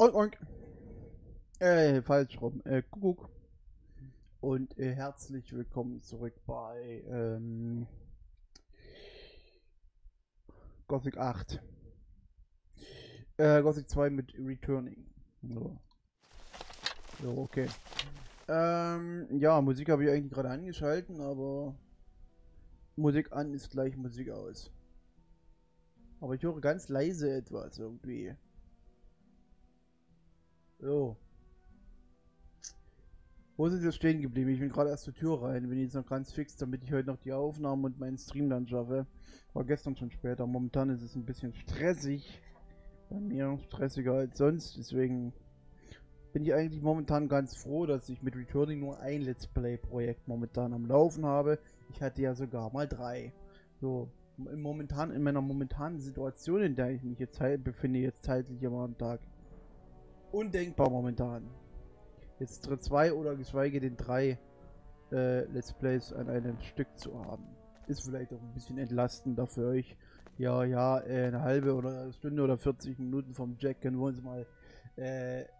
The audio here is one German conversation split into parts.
Oink, oink. Falsch rum. Kuckuck. Und herzlich willkommen zurück bei Gothic 8. Gothic 2 mit Returning. So, so okay. Ja, Musik habe ich eigentlich gerade angeschalten, aber Musik an ist gleich Musik aus. Aber ich höre ganz leise etwas irgendwie. So. Wo sind wir stehen geblieben? Ich bin gerade erst zur Tür rein. Bin jetzt noch ganz fix, damit ich heute noch die Aufnahmen und meinen Stream dann schaffe. War gestern schon später. Momentan ist es ein bisschen stressig. Bei mir stressiger als sonst. Deswegen bin ich eigentlich momentan ganz froh, dass ich mit Returning nur ein Let's Play-Projekt momentan am Laufen habe. Ich hatte ja sogar mal 3. So. Momentan, in meiner momentanen Situation, in der ich mich jetzt befinde, jetzt zeitlich immer am Tag. Undenkbar momentan. Jetzt 2 oder geschweige denn 3 Let's Plays an einem Stück zu haben. Ist vielleicht auch ein bisschen entlastender für euch. Ja, eine halbe oder eine Stunde oder 40 Minuten vom Jack können wir uns mal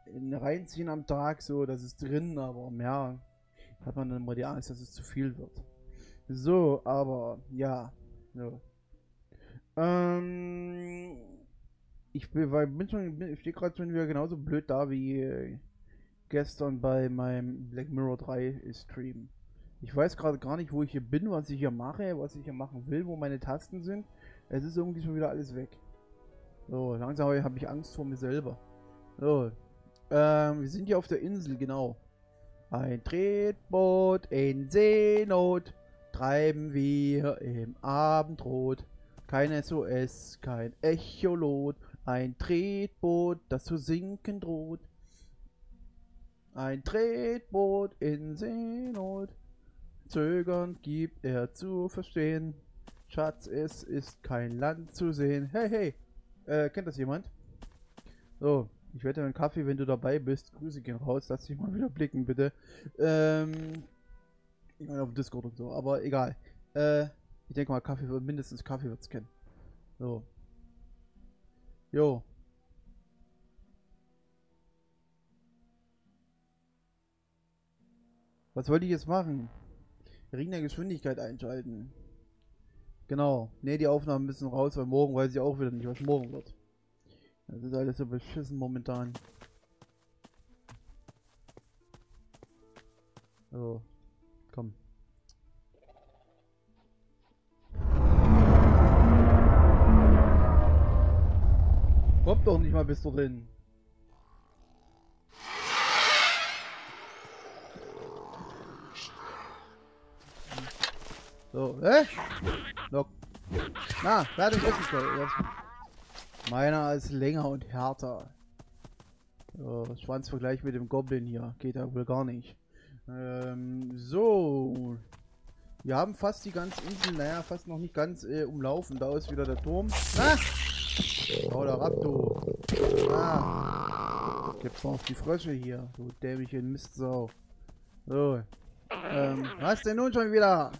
reinziehen am Tag. So, das ist drin, aber mehr hat man dann mal die Angst, dass es zu viel wird. So, aber ja. So. Ich stehe gerade schon wieder genauso blöd da wie gestern bei meinem Black Mirror 3 Stream. Ich weiß gerade gar nicht, wo ich hier bin, was ich hier mache, was ich hier machen will, wo meine Tasten sind. Es ist irgendwie schon wieder alles weg. So, langsam habe ich Angst vor mir selber. So, wir sind hier auf der Insel, genau. Ein Tretboot in Seenot. Treiben wir im Abendrot. Kein SOS, kein Echolot. Ein Tretboot, das zu sinken droht. Ein Tretboot in Seenot. Zögernd gibt er zu verstehen. Schatz, es ist kein Land zu sehen. Hey, hey! Kennt das jemand? So, ich wette einen Kaffee, wenn du dabei bist. Grüße gehen raus, lass dich mal wieder blicken, bitte. Ich meine auf Discord und so, aber egal. Ich denke mal, Kaffee wird, mindestens Kaffee wird's kennen. So. Jo. Was wollte ich jetzt machen? Ring der Geschwindigkeit einschalten. Genau. Ne, die Aufnahmen müssen raus, weil morgen weiß ich auch wieder nicht, was morgen wird. Das ist alles so beschissen momentan. So. Komm. Kommt doch nicht mal bis dorthin. So, Lock. Na, fertig ist es. Meiner ist länger und härter. So, Schwanzvergleich mit dem Goblin hier. Geht ja wohl gar nicht. So. Wir haben fast die ganze Insel, naja, fast noch nicht ganz umlaufen. Da ist wieder der Turm. Ah! Oh, da Raptor. Ah! Gibt's mal auf die Frösche hier. Du dämliche Mistsau. So. Was denn nun schon wieder?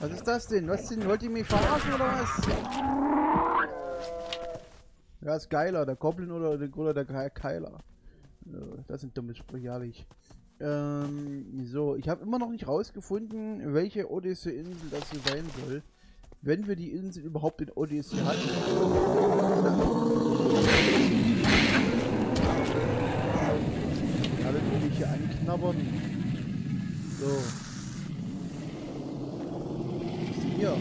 Was ist das denn? Was denn? Wollt ihr mich verarschen oder was? Ja, ist geiler. Der Goblin oder der Keiler. Das sind dumme Sprüche, ehrlich. So, ich habe immer noch nicht rausgefunden, welche Odyssee-Insel das hier sein soll. Wenn wir die Insel überhaupt in Odyssee hatten. Alles will ich hier anknabbern. So. Was ist denn hier?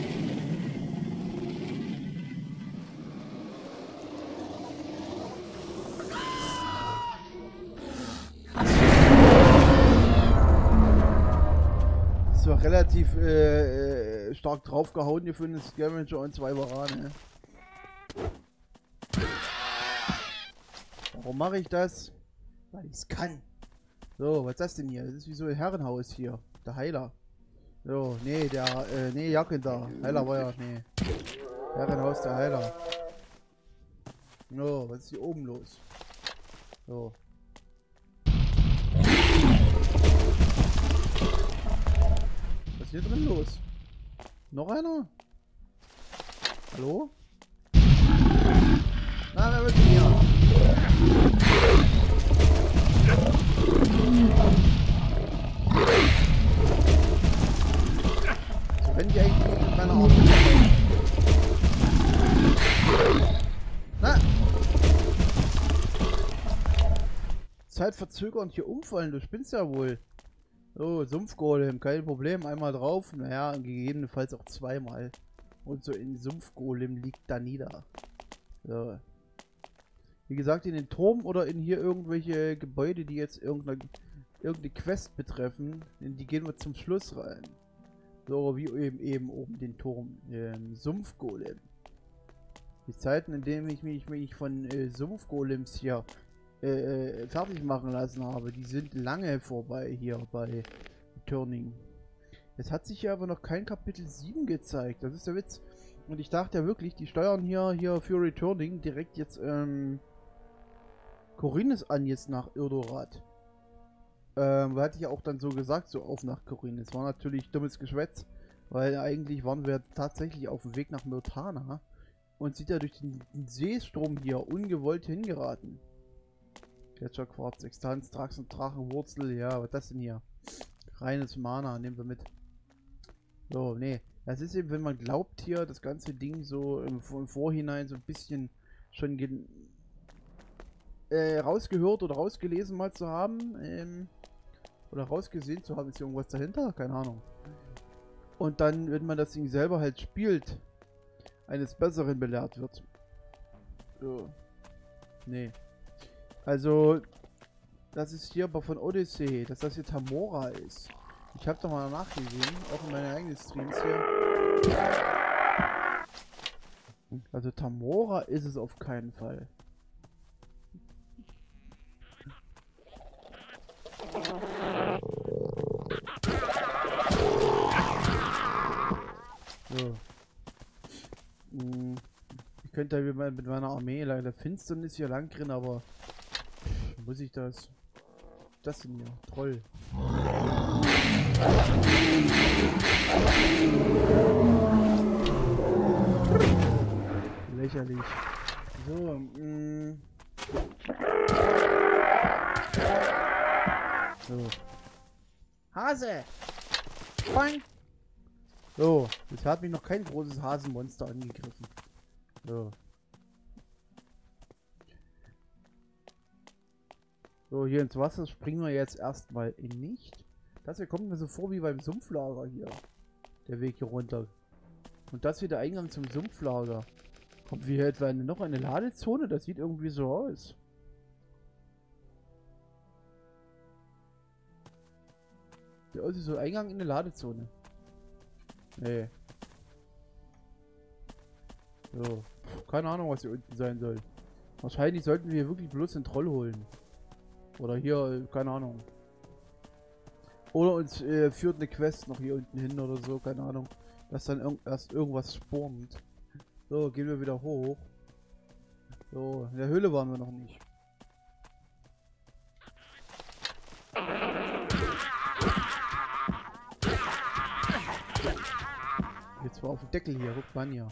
Relativ stark draufgehauen hier für einen Scavenger und 2 Warane. Warum mache ich das? Weil ich es kann. So, was ist das denn hier? Das ist wie so ein Herrenhaus hier. Der Heiler. So, nee, der, nee, Jacke da. Heiler war ja, nee. Herrenhaus der Heiler. So, was ist hier oben los? So. Hier drin los? Noch einer? Hallo? Na, wer wird denn hier? Zeitverzögernd hier umfallen, du spinnst ja wohl. So, Sumpfgolem, kein Problem, einmal drauf, naja, gegebenenfalls auch zweimal. Und so in Sumpfgolem liegt da nieder. So. Wie gesagt, in den Turm oder in hier irgendwelche Gebäude, die jetzt irgendeine Quest betreffen, in die gehen wir zum Schluss rein. So, wie eben oben den Turm, Sumpfgolem. Die Zeiten, in denen ich mich von Sumpfgolems hier fertig machen lassen habe, die sind lange vorbei hier bei Returning. Es hat sich ja aber noch kein Kapitel 7 gezeigt, das ist der Witz. Und ich dachte ja wirklich, die steuern hier für Returning direkt jetzt Khorinis an, jetzt nach Irdorath. Hatte ich ja auch dann so gesagt, so auf nach Khorinis. War natürlich dummes Geschwätz, weil eigentlich waren wir tatsächlich auf dem Weg nach Myrtana und sind ja durch den Seestrom hier ungewollt hingeraten. Gletscher, Quarz, Extanz, Drax und Drachenwurzel, ja, was das denn hier? Reines Mana, nehmen wir mit. So, nee, das ist eben, wenn man glaubt hier, das ganze Ding so im Vorhinein so ein bisschen schon rausgehört oder rausgelesen mal zu haben, oder rausgesehen zu haben, ist irgendwas dahinter? Keine Ahnung. Und dann, wenn man das Ding selber halt spielt, eines Besseren belehrt wird. So, nee. Also, das ist hier aber von Odyssee, dass das hier Tamora ist. Ich habe doch mal nachgesehen, auch in meinen eigenen Streams hier. Also Tamora ist es auf keinen Fall. So. Ich könnte ja mit meiner Armee leider Finsternis hier lang rennen, aber... Muss ich das? Das sind ja Troll. Lächerlich. So, so. Hase! Fang! So, bisher hat mich noch kein großes Hasenmonster angegriffen. So. So, hier ins Wasser springen wir jetzt erstmal nicht. Das hier kommt mir so vor wie beim Sumpflager hier. Der Weg hier runter. Und das hier der Eingang zum Sumpflager. Kommt wir hier etwa noch eine Ladezone? Das sieht irgendwie so aus. Der ist so Eingang in eine Ladezone. Nee. So. Keine Ahnung, was hier unten sein soll. Wahrscheinlich sollten wir hier wirklich bloß den Troll holen. Oder hier, keine Ahnung. Oder uns führt eine Quest noch hier unten hin oder so, keine Ahnung. Dass dann erst irgendwas spawnt. So, gehen wir wieder hoch. So, in der Höhle waren wir noch nicht. Jetzt war auf dem Deckel hier, guck mal hier.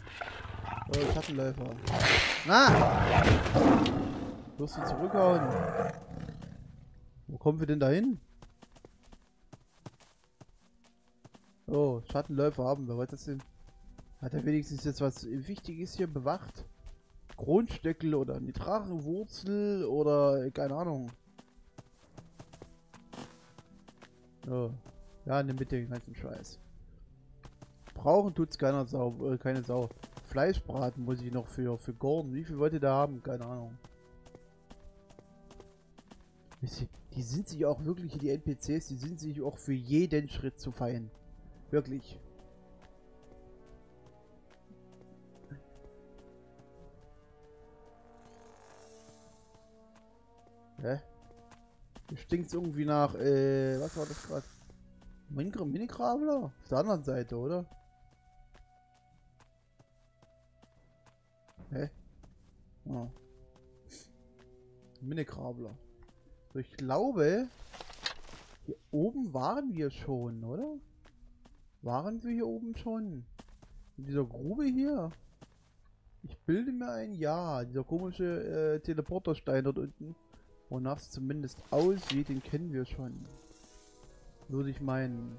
So, Schattenläufer. Na! Du musst ihn zurückhauen. Wo kommen wir denn dahin? Oh, Schattenläufer haben wir. Was ist das denn? Hat er wenigstens jetzt was Wichtiges hier bewacht? Kronstöckel oder eine Drachenwurzel oder keine Ahnung. Oh. Ja, nimm mit den ganzen Scheiß. Brauchen tut's keiner Sau, keine Sau. Fleischbraten muss ich noch für Gordon. Wie viel wollt ihr da haben? Keine Ahnung. Die sind sich auch wirklich, die NPCs, die sind sich auch für jeden Schritt zu fein. Wirklich. Hä? Hier stinkt's irgendwie nach, was war das gerade? Minigravler? Auf der anderen Seite, oder? Hä? Oh. Minigravler. Ich glaube, hier oben waren wir schon, oder? Waren wir hier oben schon? In dieser Grube hier? Ich bilde mir ein, ja, dieser komische Teleporterstein dort unten, wonach es zumindest aussieht, den kennen wir schon. Würde ich meinen.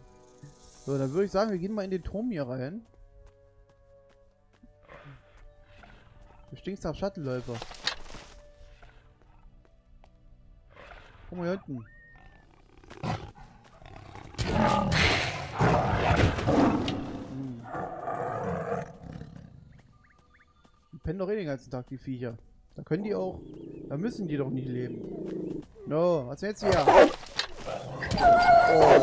So, dann würde ich sagen, wir gehen mal in den Turm hier rein. Du stinkst nach Schattenläufer. Guck mal hier unten. Die pennen doch eh den ganzen Tag, die Viecher. Da können die auch... Da müssen die doch nicht leben. No, was jetzt hier? Oh.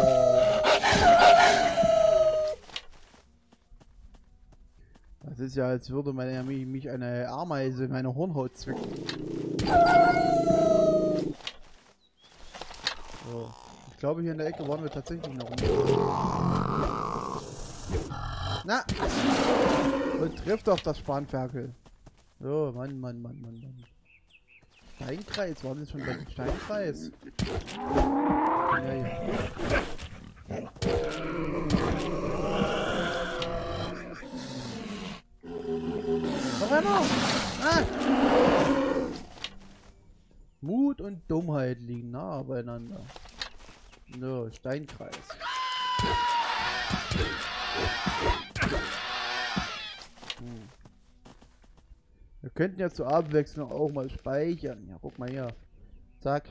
Das ist ja, als würde mich eine Ameise in meine Hornhaut zwicken. So. Ich glaube, hier in der Ecke waren wir tatsächlich noch nicht. Na! Und trifft auf das Spanferkel. So, Mann. Steinkreis, waren wir schon bei dem Steinkreis? Ja. Noch einer! Ah! Mut und Dummheit liegen nah beieinander. So, Steinkreis. Wir könnten ja zur Abwechslung auch mal speichern. Ja, guck mal hier. Zack.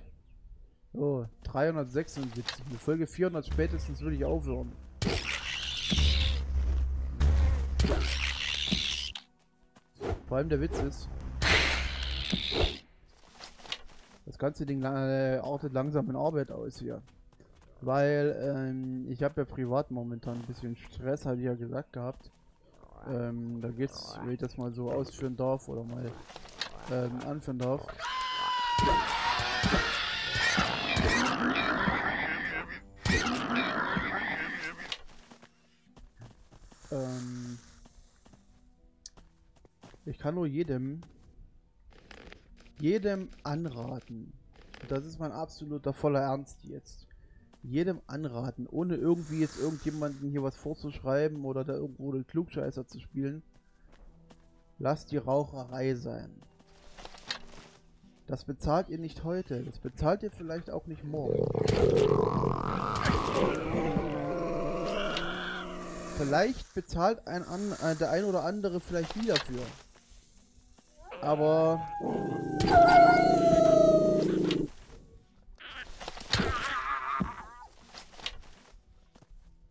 So, 376. In Folge 400 spätestens würde ich aufhören. Vor allem der Witz ist, das ganze Ding artet langsam in Arbeit aus hier. Weil ich habe ja privat momentan ein bisschen Stress, hatte ich ja gesagt gehabt. Da geht's, wenn ich das mal so ausführen darf oder mal anführen darf. Ich kann nur jedem anraten, und das ist mein absoluter voller Ernst jetzt, jedem anraten, ohne irgendwie jetzt irgendjemanden hier was vorzuschreiben oder da irgendwo den Klugscheißer zu spielen. Lasst die Raucherei sein. Das bezahlt ihr nicht heute, das bezahlt ihr vielleicht auch nicht morgen. Vielleicht bezahlt der ein oder andere vielleicht nie dafür. Aber...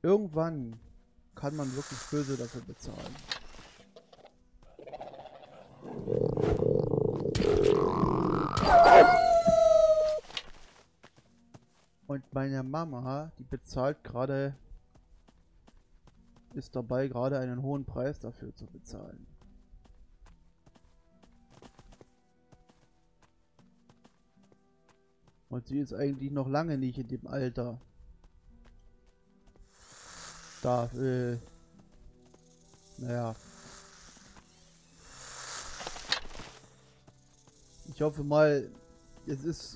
irgendwann kann man wirklich böse dafür bezahlen. Und meine Mama, die bezahlt gerade, ist dabei gerade einen hohen Preis dafür zu bezahlen. Und sie ist eigentlich noch lange nicht in dem Alter. Da, naja. Ich hoffe mal, es ist,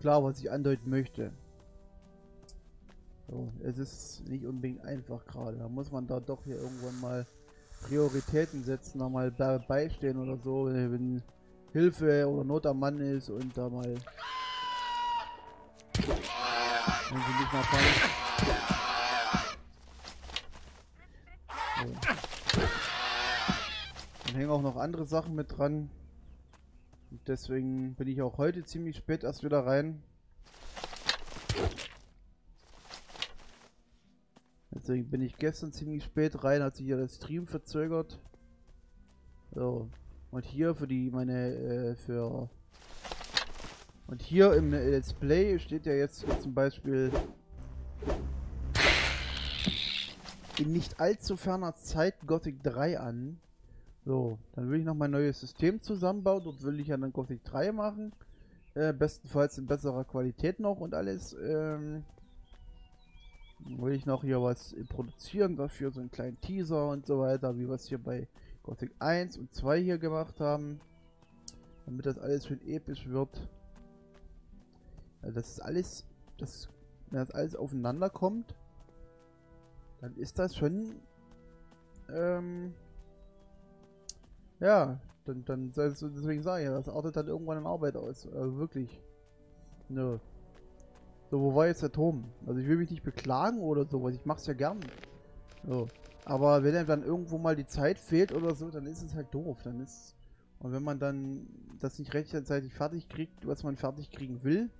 klar, was ich andeuten möchte. So, es ist nicht unbedingt einfach gerade. Da muss man da doch hier irgendwann mal Prioritäten setzen, da mal beistehen oder so, wenn Hilfe oder Not am Mann ist und da mal... wenn sie nicht mehr fallen. Dann hängen auch noch andere Sachen mit dran. Und deswegen bin ich auch heute ziemlich spät erst wieder rein. Deswegen bin ich gestern ziemlich spät rein, hat sich ja der Stream verzögert. So. Und hier für die und hier im Let's Play steht ja jetzt zum Beispiel: in nicht allzu ferner Zeit Gothic 3 an. So, dann will ich noch mein neues System zusammenbauen. Dort will ich ja dann Gothic 3 machen. Bestenfalls in besserer Qualität noch und alles. Will ich noch hier was produzieren dafür, so einen kleinen Teaser und so weiter, wie wir es hier bei Gothic 1 und 2 hier gemacht haben. Damit das alles schön episch wird. Also das ist alles, wenn das alles aufeinander kommt, dann ist das schon Ja, dann deswegen sage ich ja, das artet dann irgendwann in Arbeit aus. Also wirklich. Nö. So, wo war jetzt der Turm? Also ich will mich nicht beklagen oder sowas, ich mach's ja gern. So. Aber wenn dann irgendwo mal die Zeit fehlt oder so, dann ist es halt doof. Dann ist. Und wenn man dann das nicht rechtzeitig fertig kriegt, was man fertig kriegen will.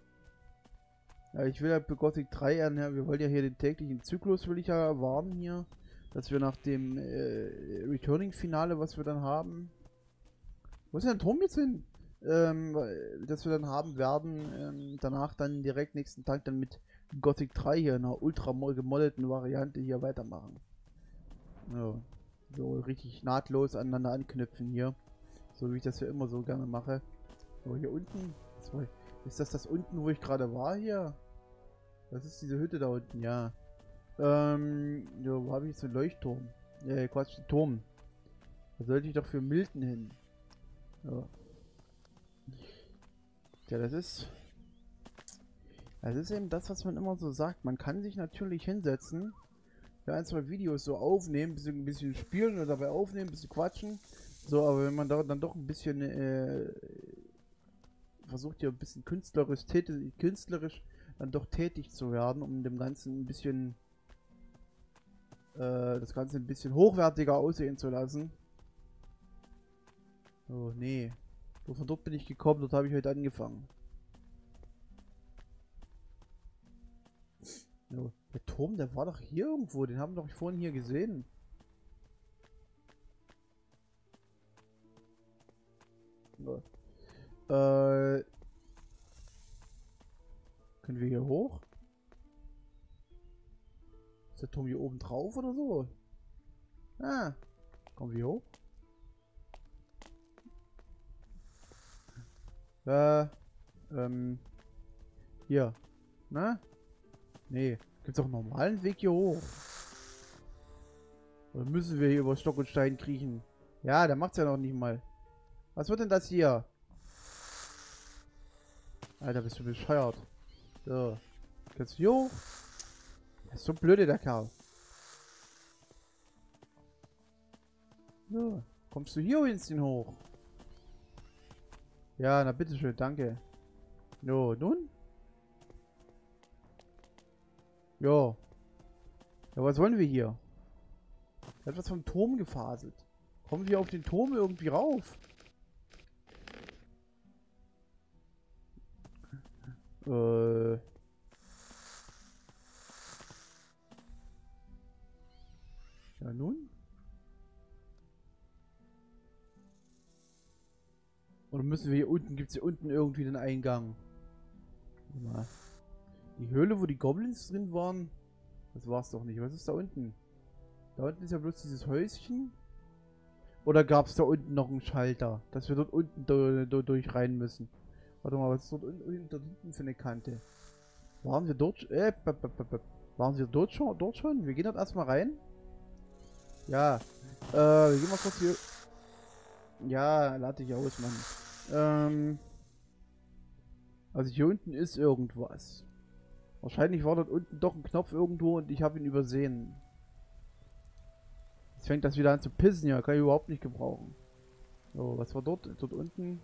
Ja, ich will ja halt bei Gothic 3, ja, wir wollen ja hier den täglichen Zyklus, will ich ja warnen hier, dass wir nach dem Returning-Finale, was wir dann haben, wo ist denn der Turm jetzt hin? Dass wir dann haben werden, danach dann direkt nächsten Tag dann mit Gothic 3 hier in einer ultra gemoddeten Variante hier weitermachen. Ja, so richtig nahtlos aneinander anknüpfen hier, so wie ich das ja immer so gerne mache. So, hier unten, ist das unten, wo ich gerade war hier? Das ist diese Hütte da unten, ja. Ja, wo habe ich jetzt einen Leuchtturm? Quatsch, einen Turm. Da sollte ich doch für Milton hin. Ja. Ja, das ist eben das, was man immer so sagt. Man kann sich natürlich hinsetzen, ja, ein, zwei Videos so aufnehmen, ein bisschen spielen oder dabei aufnehmen, ein bisschen quatschen. So, aber wenn man da dann doch ein bisschen versucht, hier ein bisschen künstlerisch dann doch tätig zu werden, um dem Ganzen ein bisschen hochwertiger aussehen zu lassen. Oh, nee. Von dort bin ich gekommen, dort habe ich heute angefangen. Ja, der Turm, der war doch hier irgendwo, den haben wir doch vorhin hier gesehen. Ja. Können wir hier hoch? Ist der Turm hier oben drauf oder so? Ah, kommen wir hoch? Hier. Ne? Nee. Gibt's auch einen normalen Weg hier hoch? Oder müssen wir hier über Stock und Stein kriechen? Ja, der macht's ja noch nicht mal. Was wird denn das hier? Alter, bist du bescheuert. So. Kannst du hier hoch? Das ist so blöde, der Kerl. So. Kommst du hier hinten hoch? Ja, na bitteschön, danke. Jo, nun? Jo. Ja, was wollen wir hier? Er hat was vom Turm gefaselt. Kommen wir auf den Turm irgendwie rauf? Ja, nun? Oder müssen wir hier unten, gibt es hier unten irgendwie den Eingang? Na, die Höhle, wo die Goblins drin waren, das war's doch nicht. Was ist da unten? Da unten ist ja bloß dieses Häuschen. Oder gab es da unten noch einen Schalter, dass wir dort unten durch rein müssen? Warte mal, was ist dort unten für eine Kante? Waren wir dort? Waren wir dort schon? Wir gehen dort erstmal rein. Ja. Wir gehen mal kurz hier. Ja, lade ich aus, Mann. Also hier unten ist irgendwas. Wahrscheinlich war dort unten doch ein Knopf irgendwo und ich habe ihn übersehen. Jetzt fängt das wieder an zu pissen hier. Kann ich überhaupt nicht gebrauchen. So, was war dort? Dort unten.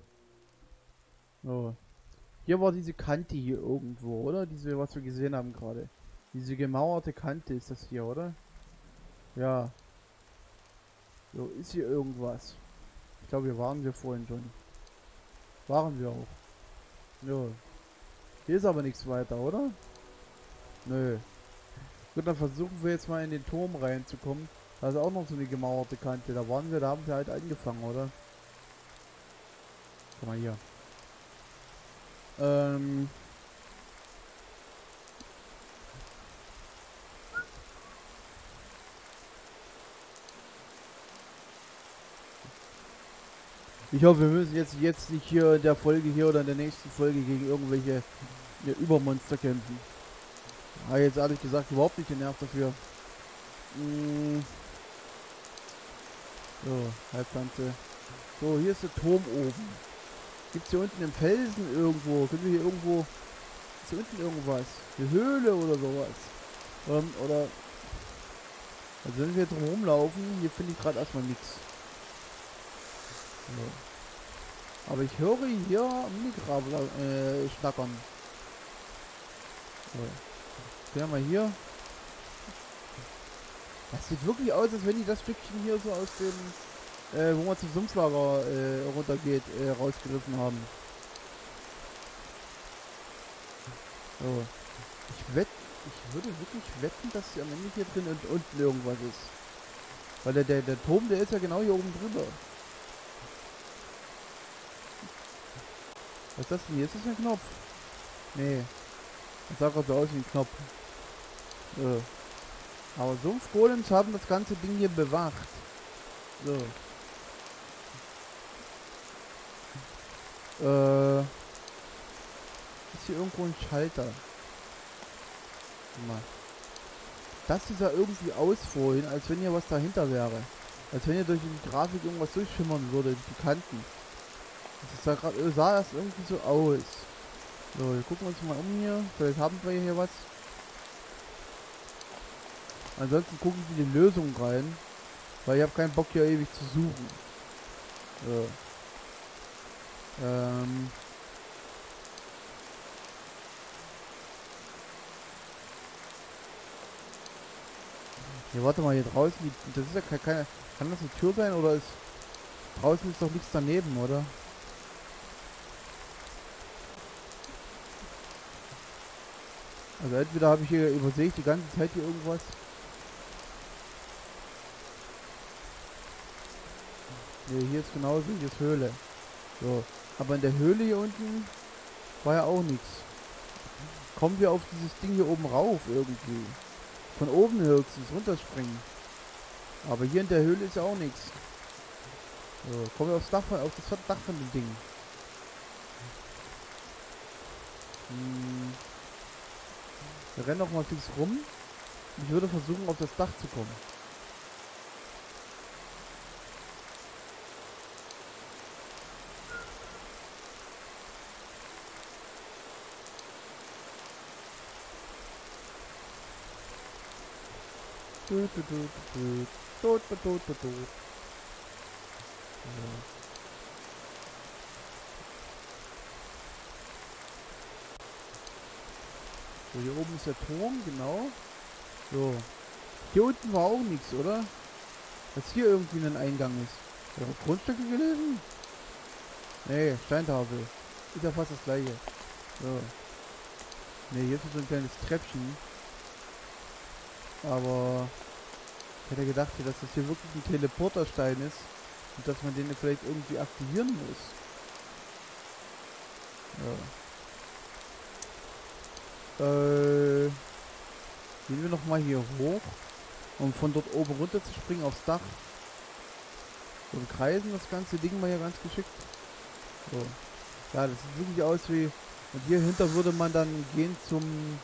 So. Hier war diese Kante hier irgendwo, oder? Diese, was wir gesehen haben gerade. Diese gemauerte Kante ist das hier, oder? Ja. So, ist hier irgendwas? Ich glaube, hier waren wir vorhin schon. Waren wir auch. Jo. Hier ist aber nichts weiter, oder? Nö. Gut, dann versuchen wir jetzt mal in den Turm reinzukommen. Da ist auch noch so eine gemauerte Kante. Da waren wir, da haben wir halt angefangen, oder? Guck mal hier. Ich hoffe, wir müssen jetzt nicht hier in der Folge hier oder in der nächsten Folge gegen irgendwelche Übermonster kämpfen. Ah, jetzt ehrlich gesagt überhaupt nicht genervt dafür. So, Halbpflanze. So, hier ist der Turm oben. Gibt's hier unten im Felsen irgendwo? Können wir hier irgendwo... Ist hier unten irgendwas? Eine Höhle oder sowas? Oder... Also wenn wir jetzt rumlaufen, hier finde ich gerade erstmal nichts. Nee. Aber ich höre hier Mikrabler schlackern. So. Sehen wir hier. Das sieht wirklich aus, als wenn die das Stückchen hier so aus dem, wo man zum Sumpflager runtergeht, rausgerissen haben. So. Ich würde wirklich wetten, dass hier am Ende hier drin und unten irgendwas ist. Weil der Turm, der ist ja genau hier oben drüber. Was ist das denn hier? Ist das ein Knopf? Nee. Das sah gerade so aus wie ein Knopf. So. Aber Sumpfgolems haben das ganze Ding hier bewacht. So. Ist hier irgendwo ein Schalter? Mal. Das sieht ja irgendwie aus vorhin, als wenn hier was dahinter wäre. Als wenn hier durch die Grafik irgendwas durchschimmern würde, die Kanten. Das sah das irgendwie so aus. So, wir gucken uns mal um hier. Vielleicht haben wir hier was. Ansonsten gucken wir in die Lösung rein. Weil ich habe keinen Bock hier ewig zu suchen. So. Ja, warte mal, hier draußen, das ist ja keine... Kann das eine Tür sein, oder ist... Draußen ist doch nichts daneben, oder? Also entweder habe ich hier... Übersehe ich die ganze Zeit hier irgendwas? Ne, hier ist genauso, hier ist Höhle. So, aber in der Höhle hier unten... War ja auch nichts. Kommen wir auf dieses Ding hier oben rauf, irgendwie. Von oben höchstens runterspringen. Aber hier in der Höhle ist ja auch nichts. So, kommen wir aufs Dach von, auf das Dach von dem Ding. Wir rennen noch mal fix rum. Ich würde versuchen, auf das Dach zu kommen. So, hier oben ist der Turm, genau. So. Hier unten war auch nichts, oder? Dass hier irgendwie ein Eingang ist. Hat er Grundstücke gelesen? Nee, Steintafel. Ist ja fast das gleiche. So. Nee, hier ist so ein kleines Treppchen. Aber ich hätte gedacht, dass das hier wirklich ein Teleporterstein ist und dass man den vielleicht irgendwie aktivieren muss. Ja. Gehen wir nochmal hier hoch, um von dort oben runter zu springen aufs Dach. So, und kreisen das ganze Ding mal hier ganz geschickt. So. Ja, das sieht wirklich aus wie... Und hier hinter würde man dann gehen zum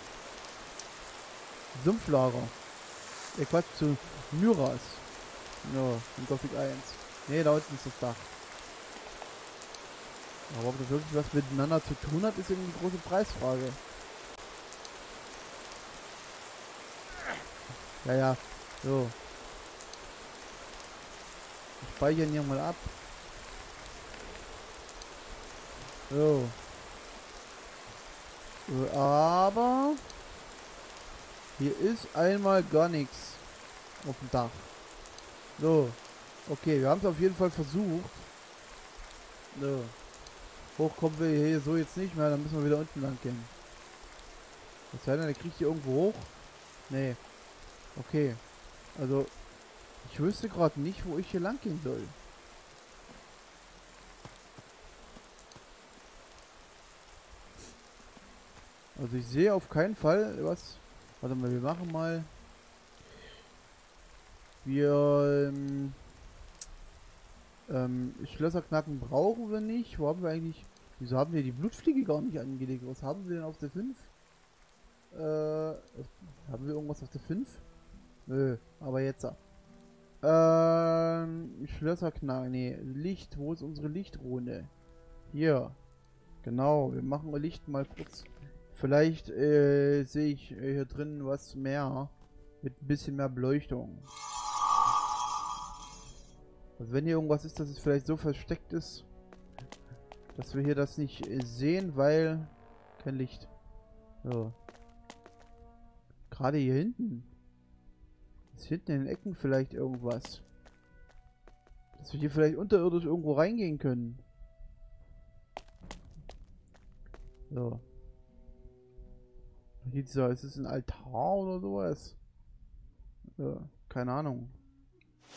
Sumpflager. Quatsch, zu Myras. Ja, in Gothic 1. Ne, da unten ist das Dach. Aber ob das wirklich was miteinander zu tun hat, ist eben die große Preisfrage. Ja, ja, so. Wir speichern hier mal ab. So. Aber... Hier ist einmal gar nichts auf dem Dach. So. Okay, wir haben es auf jeden Fall versucht. So. Hoch kommen wir hier so jetzt nicht mehr, dann müssen wir wieder unten lang gehen. Das heißt, der kriegt hier irgendwo hoch. Nee. Okay. Also, ich wüsste gerade nicht, wo ich hier lang gehen soll. Also ich sehe auf keinen Fall was... Warte mal, wir machen mal. Wir Schlösser knacken brauchen wir nicht. Wo haben wir eigentlich? Wieso haben wir die Blutfliege gar nicht angelegt? Was haben wir denn auf der 5? Haben wir irgendwas auf der 5? Nö, aber jetzt. Schlösser knacken. Nee, Licht. Wo ist unsere Lichtrune? Hier. Genau, wir machen mal Licht mal kurz. Vielleicht sehe ich hier drin was mehr, mit ein bisschen mehr Beleuchtung. Also wenn hier irgendwas ist, dass es vielleicht so versteckt ist, dass wir hier das nicht sehen, weil kein Licht. So. Gerade hier hinten. Ist hinten in den Ecken vielleicht irgendwas. Dass wir hier vielleicht unterirdisch irgendwo reingehen können. So. Hier dieser, ist es ein Altar oder sowas? Ja, keine Ahnung.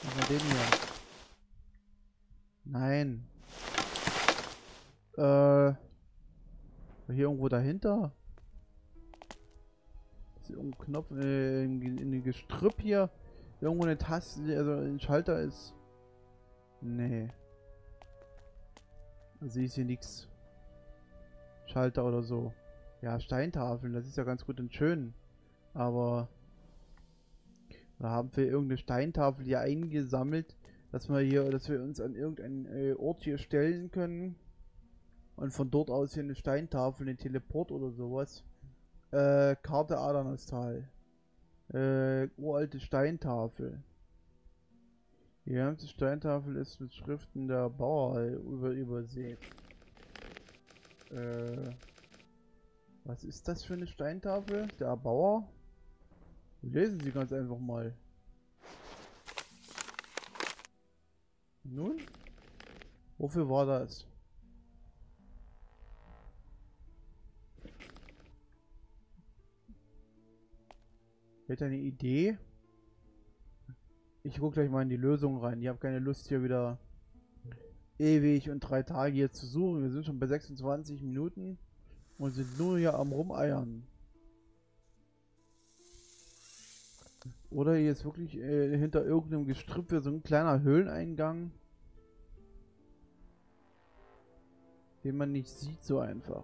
Was ist denn hier? Nein. Hier irgendwo dahinter? Ist hier irgendein Knopf in dem Gestrüpp hier? Irgendwo eine Taste, also ein Schalter ist. Nee. Da sehe ich hier nichts. Schalter oder so. Ja, Steintafeln, das ist ja ganz gut und schön. Aber da haben wir irgendeine Steintafel hier eingesammelt, dass wir uns an irgendeinen Ort hier stellen können. Und von dort aus hier eine Steintafel, einen Teleport oder sowas. Karte Adanos-Tal. Uralte Steintafel. Die ganze Steintafel ist mit Schriften der Bauer übersät. Was ist das für eine Steintafel? Der Bauer? Wir lesen sie ganz einfach mal. Nun? Wofür war das? Hätte eine Idee? Ich guck gleich mal in die Lösung rein. Ich habe keine Lust hier wieder ewig und 3 Tage hier zu suchen. Wir sind schon bei 26 Minuten. Und sind nur hier am Rumeiern. Oder hier ist wirklich hinter irgendeinem Gestrüpp so ein kleiner Höhleneingang. Den man nicht sieht so einfach.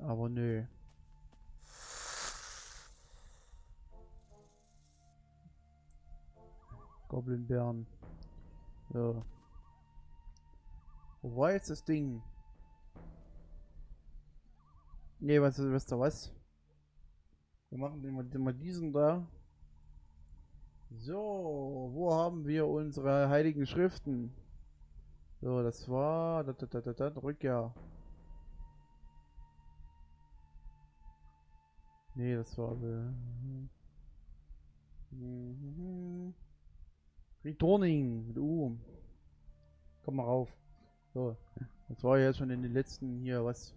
Aber nö. Goblinbären. So. Wo war jetzt das Ding? Ne, weißt du was? Wir machen immer diesen da. So, wo haben wir unsere heiligen Schriften? So, das war... Rückkehr. Ne, das war... Returning. Komm mal rauf. So, das war ja schon in den letzten hier, was?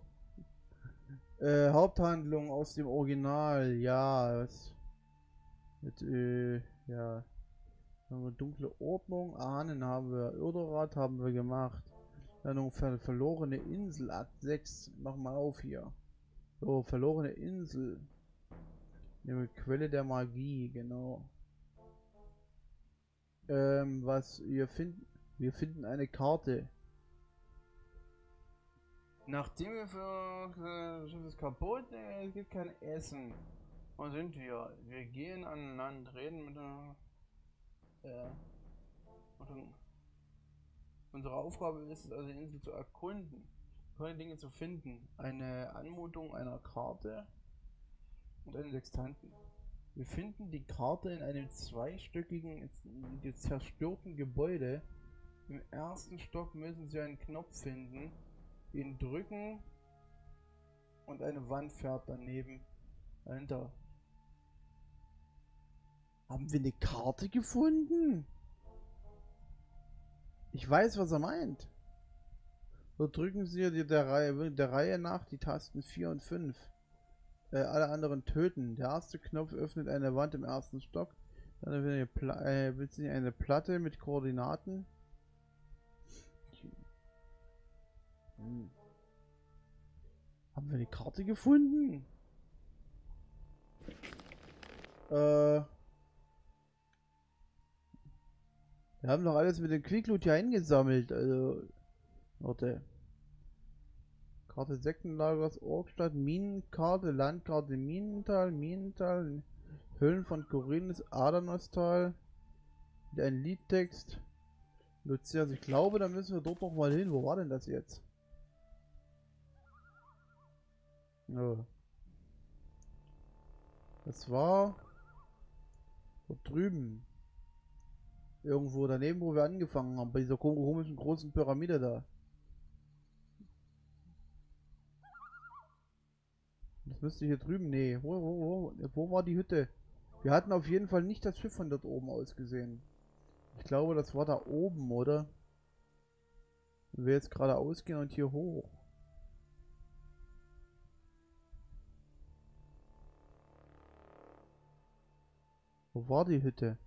Haupthandlung aus dem Original, ja, was? Mit, ja. Dunkle Ordnung, Ahnen haben wir, Irdorath haben wir gemacht. Dann verlorene Insel, Akt 6, mach mal auf hier. So, verlorene Insel. Die Quelle der Magie, genau. Was wir finden? Wir finden eine Karte. Nachdem wir für Schiff ist kaputt, es gibt kein Essen. Wo sind wir? Wir gehen an Land, reden mit einer... Unsere Aufgabe ist es also, die Insel zu erkunden, neue Dinge zu finden. Eine Anmutung einer Karte und einen Sextanten. Wir finden die Karte in einem zweistöckigen, zerstörten Gebäude. Im ersten Stock müssen Sie einen Knopf finden. Ihn drücken und eine Wand fährt daneben. Dahinter. Haben wir eine Karte gefunden? Ich weiß, was er meint. So, drücken Sie der Reihe nach die Tasten 4 und 5. Alle anderen töten. Der erste Knopf öffnet eine Wand im ersten Stock. Dann wird sie eine Platte mit Koordinaten. Haben wir eine Karte gefunden? Wir haben doch alles mit dem Quickloot hier eingesammelt, also... Warte. Karte Sektenlagers, Orkstadt, Minenkarte, Landkarte, Minental, Höhlen von Khorinis, Adanos-Tal. Mit einem Liedtext. Lucia, also ich glaube, da müssen wir dort noch mal hin. Wo war denn das jetzt? Das war Dort drüben. Irgendwo daneben, wo wir angefangen haben. Bei dieser komischen großen Pyramide da. Das müsste hier drüben. Nee. Wo war die Hütte? Wir hatten auf jeden Fall nicht das Schiff von dort oben aus gesehen. Ich glaube, das war da oben, oder? Wenn wir jetzt geradeaus gehen und hier hoch. Wo war die Hütte?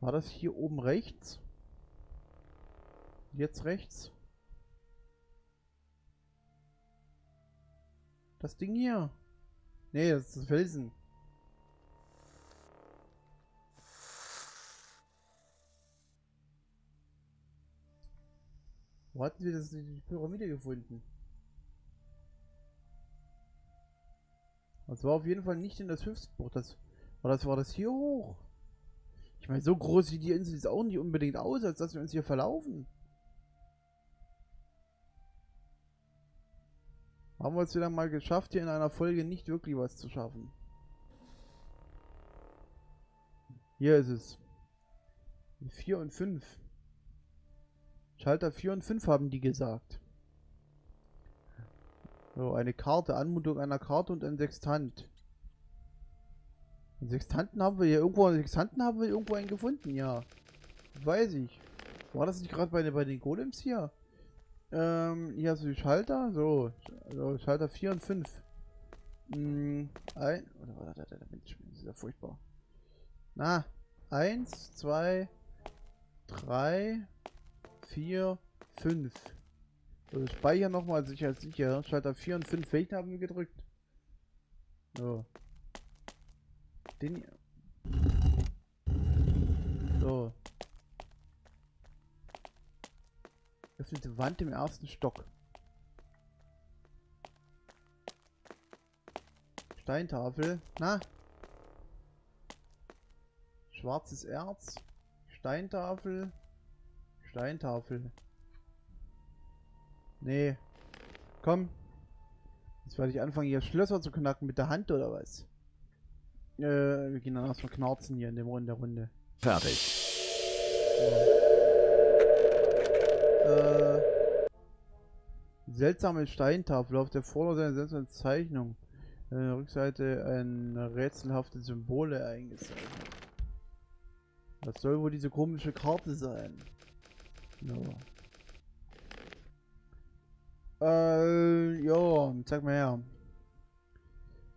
War das hier oben rechts? Jetzt rechts? Das Ding hier? Nee, das ist das Felsen. Wo hatten wir das, die Pyramide gefunden? Das war auf jeden Fall nicht in das Schiffsbuch. War das hier hoch? Ich meine, so groß sieht die Insel jetzt auch nicht unbedingt aus, als dass wir uns hier verlaufen. Haben wir es wieder mal geschafft, hier in einer Folge nicht wirklich was zu schaffen. Hier ist es. 4 und 5. Schalter 4 und 5 haben die gesagt. So, eine Karte, Anmutung einer Karte und ein Sextant. Einen Sextanten haben wir hier irgendwo, einen gefunden, ja. Weiß ich. War das nicht gerade bei den Golems hier? Hier hast du die Schalter, so. Also Schalter 4 und 5. Das ist ja furchtbar. Na, 1, 2, 3, 4, 5. Also speichern nochmal sicher. Schalter 4 und 5 Fähigkeiten haben wir gedrückt. So. Den hier. So. Öffnete Wand im ersten Stock. Steintafel. Na? Schwarzes Erz. Steintafel. Steintafel. Nee. Komm. Jetzt werde ich anfangen, hier Schlösser zu knacken mit der Hand oder was? Wir gehen dann erstmal knarzen hier in der Runde. Fertig. Ja. Seltsame Steintafel. Auf der Vorderseite seltsame Zeichnung. Rückseite ein rätselhafte Symbole eingezeichnet. Das soll wohl diese komische Karte sein. Ja. Ja, zeig mal her.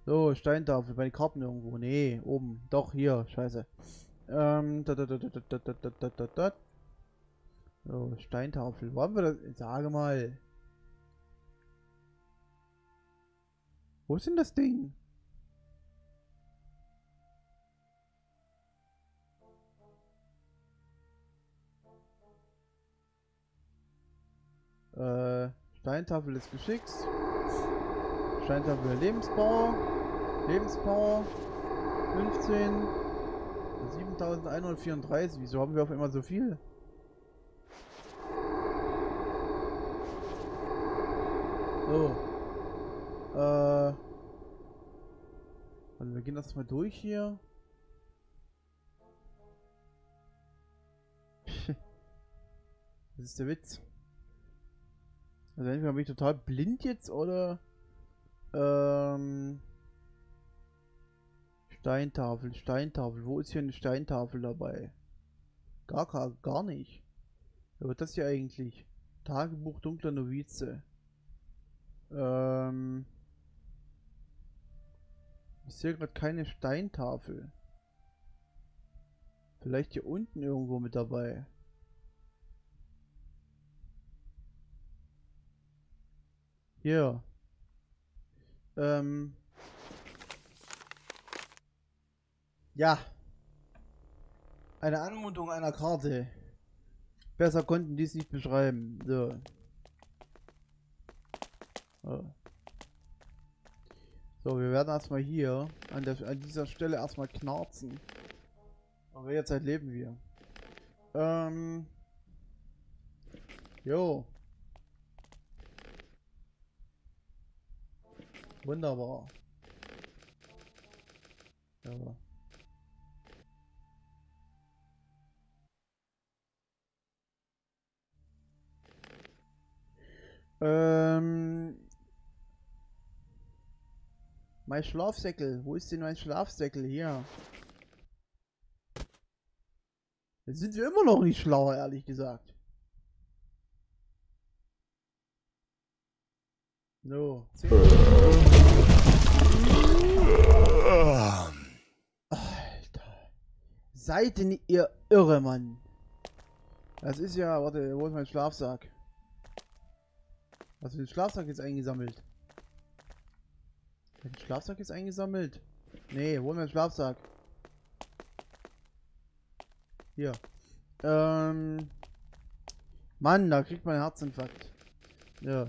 So, Steintafel, bei den Karten irgendwo. Nee, oben. Doch, hier, scheiße. So, Steintafel. Wo haben wir das? Sage mal. Wo ist denn das Ding? Steintafel des Geschicks. Steintafel der Lebenspower. Lebenspower. 15. 7134. Wieso haben wir auf einmal so viel? So. Also wir gehen das mal durch hier. Das ist der Witz. Also entweder bin ich total blind jetzt oder Steintafel, Steintafel. Wo ist hier eine Steintafel dabei? Gar nicht. Aber das hier eigentlich. Tagebuch dunkler Novize. Ich sehe gerade keine Steintafel. Vielleicht hier unten irgendwo mit dabei. Ja. Ja. Eine Anmutung einer Karte. Besser konnten die es nicht beschreiben. So. So, wir werden erstmal hier an dieser Stelle erstmal knarzen. Aber jetzt leben wir. Jo. Wunderbar. Aber mein Schlafsäckel. Wo ist denn mein Schlafsäckel? Hier. Jetzt sind wir immer noch nicht schlauer, ehrlich gesagt. So. Alter. Seid denn ihr irre, Mann? Das ist ja... Warte, wo ist mein Schlafsack? Hast du den Schlafsack jetzt eingesammelt? Den Schlafsack jetzt eingesammelt? Nee, wo ist mein Schlafsack? Hier. Mann, da kriegt man einen Herzinfarkt. Ja.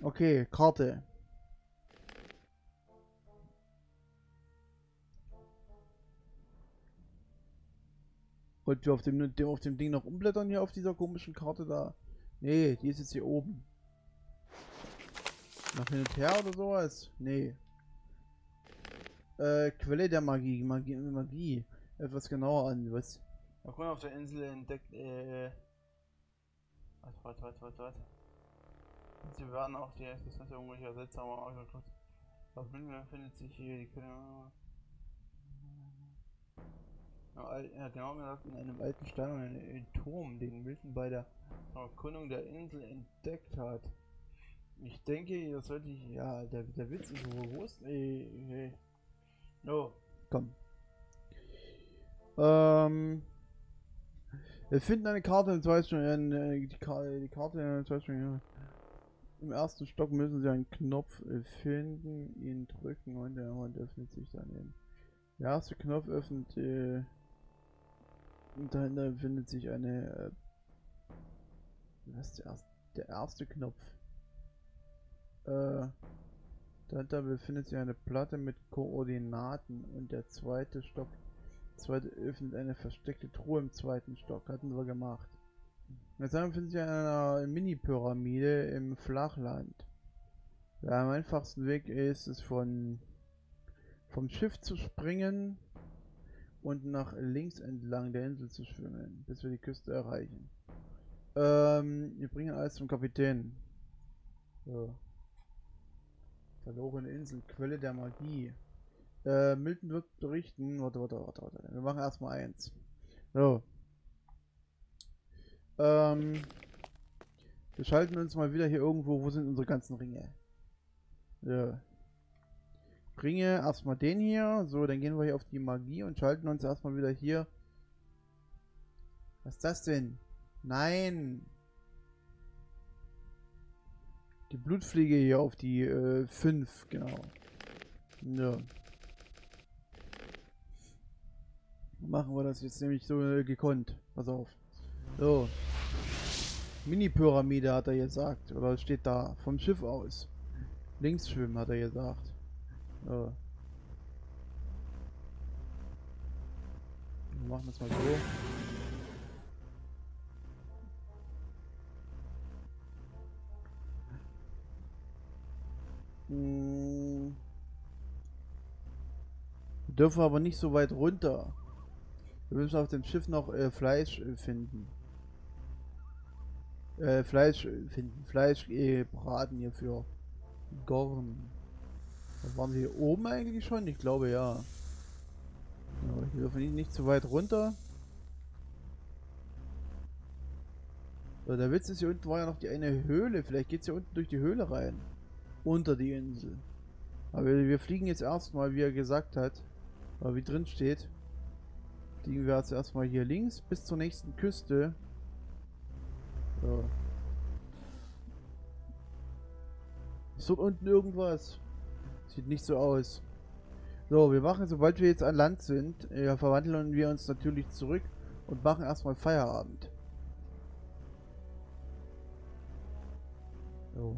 Okay, Karte. Wollt ihr auf dem Ding noch umblättern hier auf dieser komischen Karte da? Nee, die ist jetzt hier oben. Nach hin und her oder sowas? Nee. Quelle der Magie. Magie. Etwas genauer an, was? Man kann auf der Insel entdeckt, warte. Sie werden auch die erste Sessel irgendwelcher seltsamer Augenklotz. Auf Münden findet sich hier die Quelle. Ja, genau gesagt, in einem alten Stein und einem Turm, den Milton bei der Erkundung der Insel entdeckt hat. Ich denke, das sollte ich. Ja, der Witz ist bewusst. Ey. No. Komm. Wir finden eine Karte in 2 Stunden. Die Karte in 2 Stunden. Im ersten Stock müssen Sie einen Knopf finden, ihn drücken und der Hand öffnet sich daneben. Der erste Knopf öffnet und dahinter befindet sich eine. Was ist der erste Knopf? Dahinter befindet sich eine Platte mit Koordinaten und der zweite Stock. Zweite öffnet eine versteckte Truhe im zweiten Stock. Hatten wir gemacht. Jetzt befinden sich in einer Mini-Pyramide im Flachland. Der am einfachsten Weg ist es vom Schiff zu springen und nach links entlang der Insel zu schwimmen, bis wir die Küste erreichen. Wir bringen alles zum Kapitän. So. Verlorene Insel, Quelle der Magie. Milton wird berichten. Warte. Wir machen erstmal eins. So. Wir schalten uns mal wieder hier irgendwo. Wo sind unsere ganzen Ringe? Ja. Ringe, erstmal den hier. So, dann gehen wir hier auf die Magie und schalten uns erstmal wieder hier. Was ist das denn? Nein! Die Blutfliege hier auf die 5, genau. Ja. Machen wir das jetzt nämlich so gekonnt. Pass auf. So. Mini-Pyramide hat er gesagt. Oder steht da. Vom Schiff aus. Links schwimmen hat er gesagt. So. Wir machen das mal so. Wir dürfen aber nicht so weit runter. Wir müssen auf dem Schiff noch Fleisch finden. Fleisch braten hierfür. Gorn. Waren wir hier oben eigentlich schon? Ich glaube ja. Aber wir dürfen nicht zu weit runter. So, der Witz ist, hier unten war ja noch die eine Höhle. Vielleicht geht es hier unten durch die Höhle rein. Unter die Insel. Aber wir fliegen jetzt erstmal, wie er gesagt hat. Aber wie drin steht. Fliegen wir jetzt erstmal hier links bis zur nächsten Küste. So. Ist dort unten irgendwas? Sieht nicht so aus. So, wir machen, sobald wir jetzt an Land sind, verwandeln wir uns natürlich zurück und machen erstmal Feierabend. So.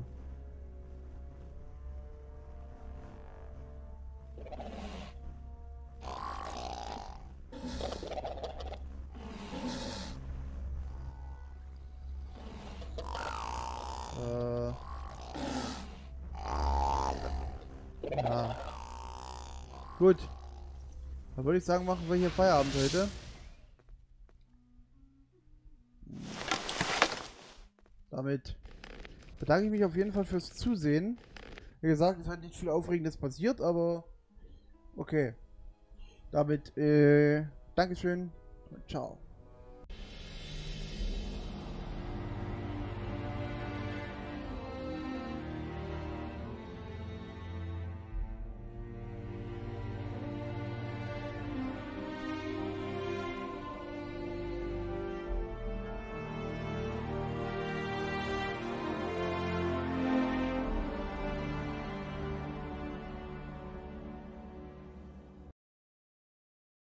Gut. Dann würde ich sagen, machen wir hier Feierabend heute. Damit bedanke ich mich auf jeden Fall fürs Zusehen. Wie gesagt, es hat nicht viel Aufregendes passiert, aber okay. Damit, Dankeschön und ciao.